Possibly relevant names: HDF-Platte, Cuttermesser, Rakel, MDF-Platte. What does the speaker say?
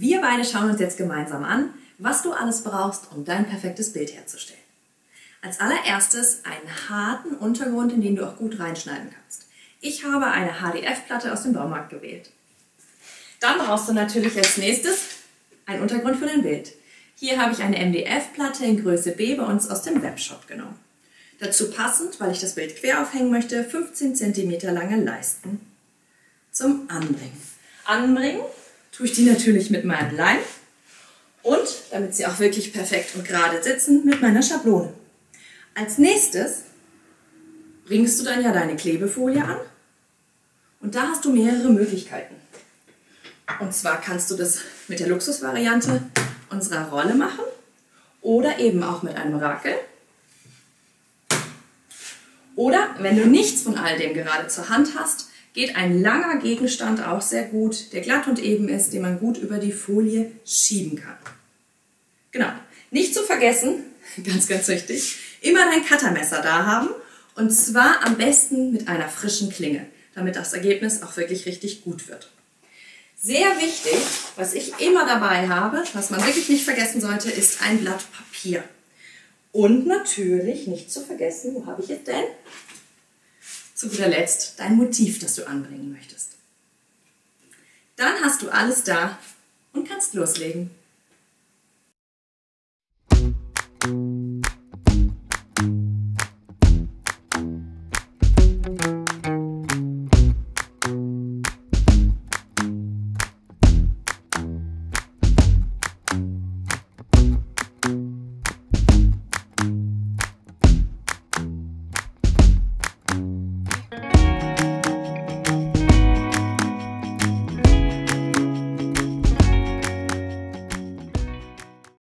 Wir beide schauen uns jetzt gemeinsam an, was du alles brauchst, um dein perfektes Bild herzustellen. Als allererstes einen harten Untergrund, in den du auch gut reinschneiden kannst. Ich habe eine HDF-Platte aus dem Baumarkt gewählt. Dann brauchst du natürlich als nächstes einen Untergrund für dein Bild. Hier habe ich eine MDF-Platte in Größe B bei uns aus dem Webshop genommen. Dazu passend, weil ich das Bild quer aufhängen möchte, 15 cm lange Leisten zum Anbringen. Anbringen tue ich die natürlich mit meinem Leim und, damit sie auch wirklich perfekt und gerade sitzen, mit meiner Schablone. Als nächstes bringst du dann ja deine Klebefolie an und da hast du mehrere Möglichkeiten. Und zwar kannst du das mit der Luxusvariante unserer Rolle machen oder eben auch mit einem Rakel. Oder wenn du nichts von all dem gerade zur Hand hast, geht ein langer Gegenstand auch sehr gut, der glatt und eben ist, den man gut über die Folie schieben kann. Genau, nicht zu vergessen, ganz, ganz wichtig, immer dein Cuttermesser da haben und zwar am besten mit einer frischen Klinge, damit das Ergebnis auch wirklich richtig gut wird. Sehr wichtig, was ich immer dabei habe, was man wirklich nicht vergessen sollte, ist ein Blatt Papier. Und natürlich, nicht zu vergessen, wo habe ich es denn? Zu guter Letzt dein Motiv, das du anbringen möchtest. Dann hast du alles da und kannst loslegen.